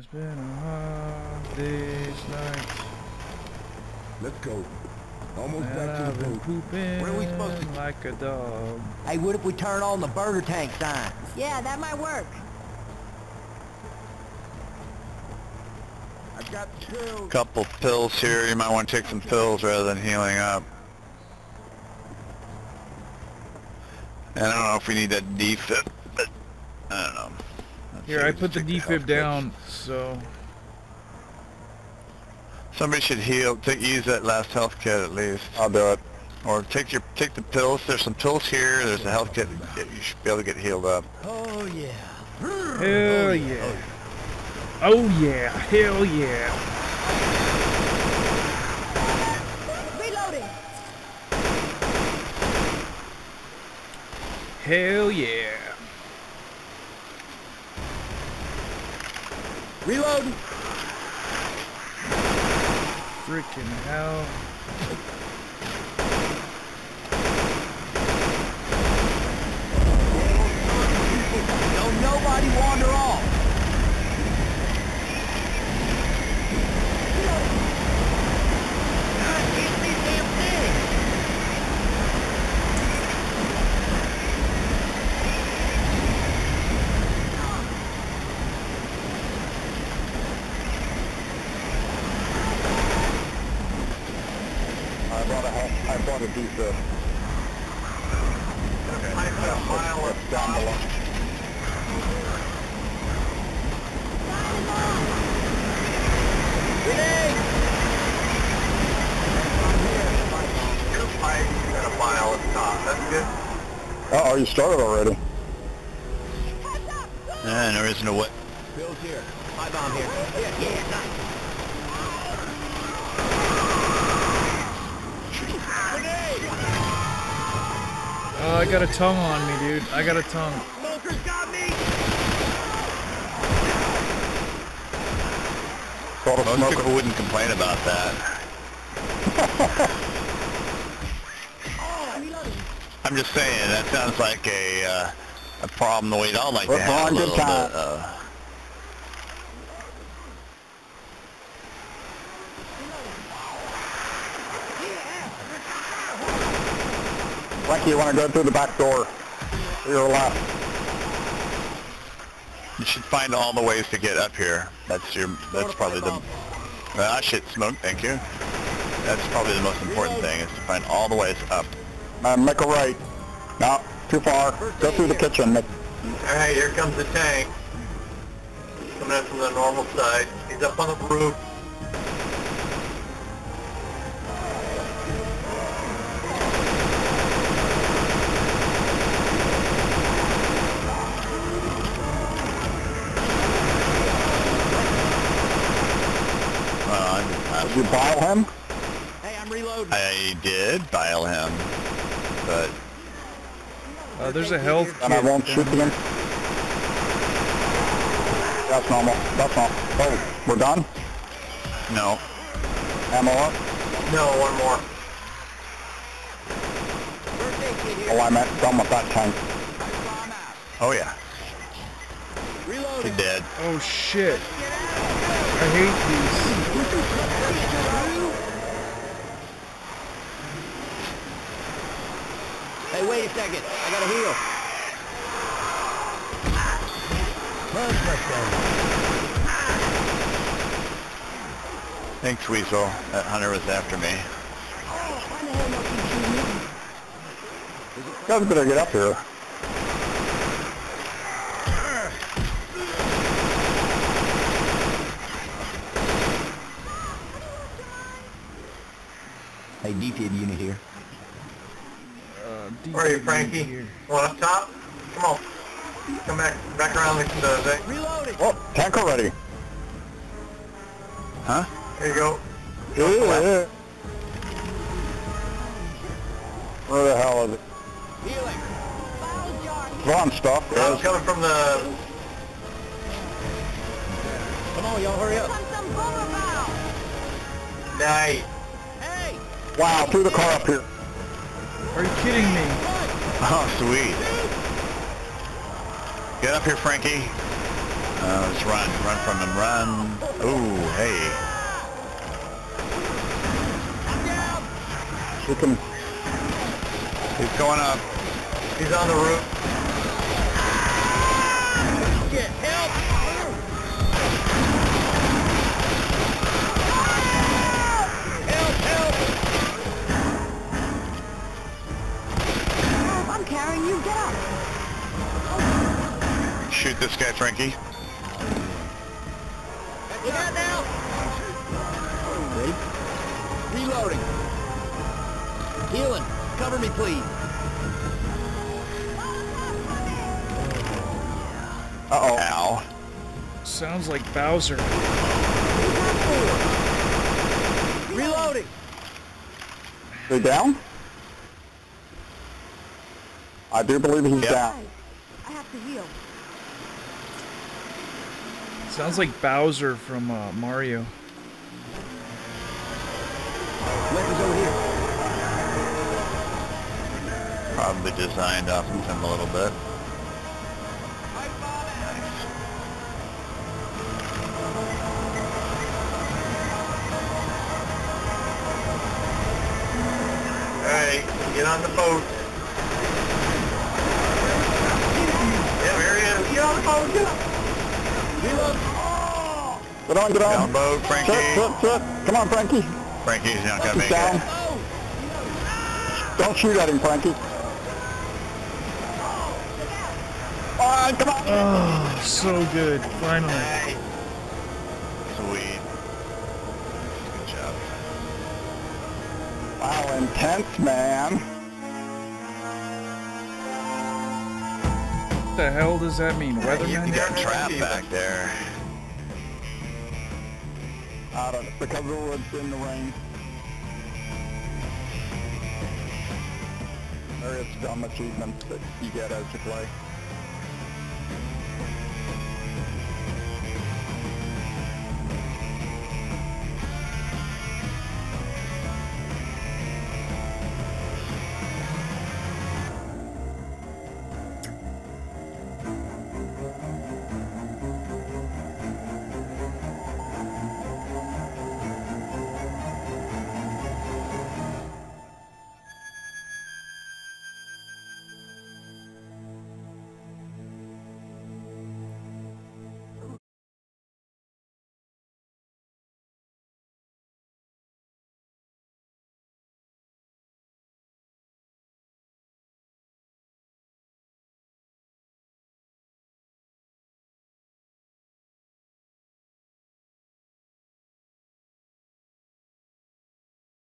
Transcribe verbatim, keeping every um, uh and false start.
has been a hard day's night. Let's go. Almost and back I've to the boat. Where are we supposed to like a dog? Hey, what if we turn on the burner tank sign? Yeah, that might work. I've got two. Couple pills here. You might want to take some pills rather than healing up. And I don't know if we need that defib, but I don't know. Let's here, I put the defib down, so... Somebody should heal. Take, use that last health kit at least. I'll do it. Or take your take the pills. There's some pills here. There's a health kit. You should be able to get healed up. Oh yeah. Hell yeah. Oh yeah. Hell yeah. Reloading. Hell yeah. Reload. Freaking hell. Don't nobody wander off. God, get me damn thing. Would be the okay, I'm a mile up down the line. Grenade! Two pipes and a mile up top. That's good. Uh oh, you started already. And there isn't a what. Bill's here. My bomb here. Yeah, yeah, nice. Oh, I got a tongue on me, dude. I got a tongue. Smoker's got me! Most people wouldn't complain about that. I'm just saying, that sounds like a uh, a problem the way we'd all like We're to have a little bit. Uh, Lucky, you want to go through the back door to your left. You should find all the ways to get up here. That's your. That's probably the. Ah, shit, smoke. Thank you. That's probably the most important thing is to find all the ways up. Uh, make a right. No, too far. Go through the kitchen. All right, here comes the tank. Coming up from the normal side. He's up on the roof. Did you bile him? Hey, I'm reloading. I did bile him, but uh, there's a health kit. And I won't shoot him. That's normal. That's normal. Oh, we're done? No. Ammo up? No, one more. Oh, I'm at, done with that tank. Oh yeah. Reloading. He did. Oh shit. I hate these. Hey, wait a second. I gotta heal. Thanks, Weasel. That hunter was after me. You guys better get up here. Hey, D P unit here. Uh, Where are you, Frankie? Here. One up top? Come on. Come back back around the thing. Reloading! Oh, tank already. Huh? There you go. Yeah, yeah, yeah. Where the hell is it? Healing. Bomb stuff. No, it's coming from the... Come on, y'all, hurry up. Nice. Wow, threw the car up here. Are you kidding me? Oh, sweet. Get up here, Frankie. Uh, let's run, run from him, run. Ooh, hey. Look him. He's going up. He's on the roof. Shit, help! Help, help! Help, I'm carrying you, get up! Shoot this guy, Frankie. Look out now! Ready? Reloading. Healing. Cover me, please. Uh-oh. Ow. Sounds like Bowser. Reloading! They're down? I do believe he's yep. down. I have to heal. Sounds like Bowser from uh, Mario. Weapons over here. Probably designed off of him a little bit. Nice. Alright, get on the boat. Yeah, there he is. Get on the boat, get up. Get on, get on. Down boat, Frankie. Trip, trip, trip. Come on, Frankie. Frankie's not going to make down. it. Don't shoot at him, Frankie. Alright, come on. Oh, so good. Finally. Sweet. Good job. Wow, intense, man. What the hell does that mean? Weatherman? You got trapped back there. Out of the cover of the woods in the rain. Various dumb achievements that you get as you play.